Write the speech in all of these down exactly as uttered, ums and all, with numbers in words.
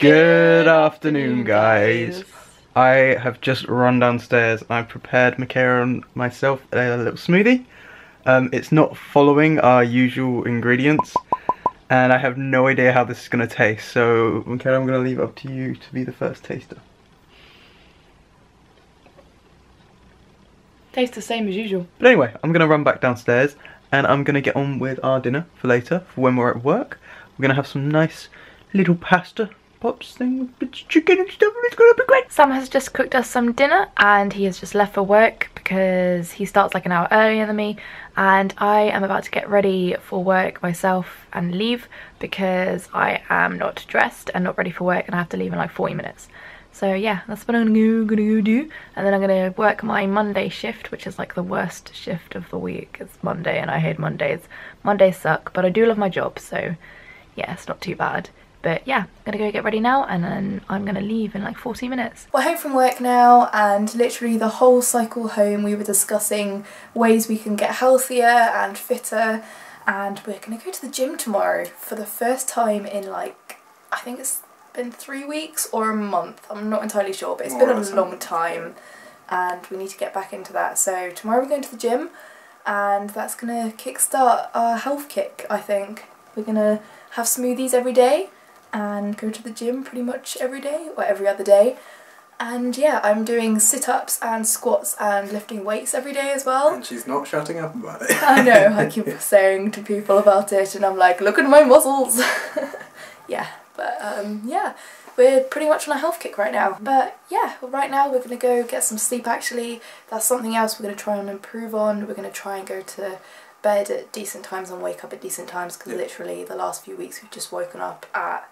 Good afternoon, guys. I have just run downstairs and I prepared Michaela and myself a little smoothie. Um, it's not following our usual ingredients and I have no idea how this is going to taste. So Michaela, I'm going to leave it up to you to be the first taster. Tastes the same as usual. But anyway, I'm going to run back downstairs and I'm going to get on with our dinner for later, for when we're at work. We're going to have some nice little pasta pops thing with bits of chicken and stuff, and it's gonna be great. Sam has just cooked us some dinner and he has just left for work because he starts like an hour earlier than me, and I am about to get ready for work myself and leave because I am not dressed and not ready for work and I have to leave in like forty minutes. So yeah, that's what I'm gonna go do, and then I'm gonna work my Monday shift, which is like the worst shift of the week. It's Monday and I hate Mondays. Mondays suck, but I do love my job, so yeah, it's not too bad. But yeah, I'm gonna go get ready now and then I'm gonna leave in like forty minutes. We're home from work now, and literally the whole cycle home we were discussing ways we can get healthier and fitter, and we're gonna go to the gym tomorrow for the first time in like, I think it's been three weeks or a month. I'm not entirely sure, but it's been a long time and we need to get back into that. So tomorrow we're going to the gym and that's gonna kickstart our health kick, I think. We're gonna have smoothies every day and go to the gym pretty much every day or every other day, and yeah, I'm doing sit-ups and squats and lifting weights every day as well, and she's not shutting up about it. I know, I keep saying to people about it and I'm like, look at my muscles. Yeah, but um yeah, we're pretty much on a health kick right now. But yeah, right now we're gonna go get some sleep. Actually, that's something else we're gonna try and improve on. We're gonna try and go to bed at decent times and wake up at decent times, because yeah, literally the last few weeks we've just woken up at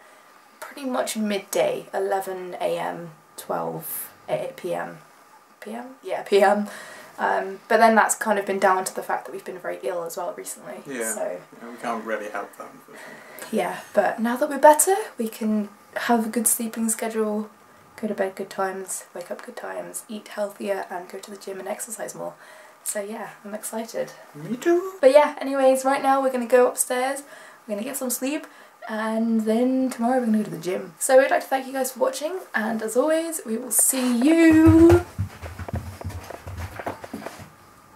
pretty much midday, eleven A M, twelve P M, P M? Yeah, P M. Um, but then that's kind of been down to the fact that we've been very ill as well recently. Yeah, so yeah, we can't really help that. Yeah, but now that we're better, we can have a good sleeping schedule, go to bed good times, wake up good times, eat healthier and go to the gym and exercise more. So yeah, I'm excited. Me too. But yeah, anyways, right now we're going to go upstairs, we're going to get some sleep, and then tomorrow we're going to go to the gym. So we'd like to thank you guys for watching, and as always, we will see you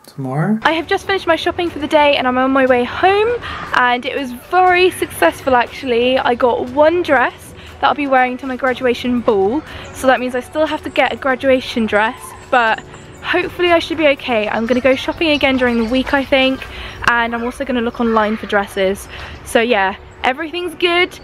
tomorrow. I have just finished my shopping for the day and I'm on my way home, and it was very successful actually. I got one dress that I'll be wearing to my graduation ball, so that means I still have to get a graduation dress, but hopefully I should be okay. I'm gonna go shopping again during the week, I think, and I'm also gonna look online for dresses. So yeah, everything's good.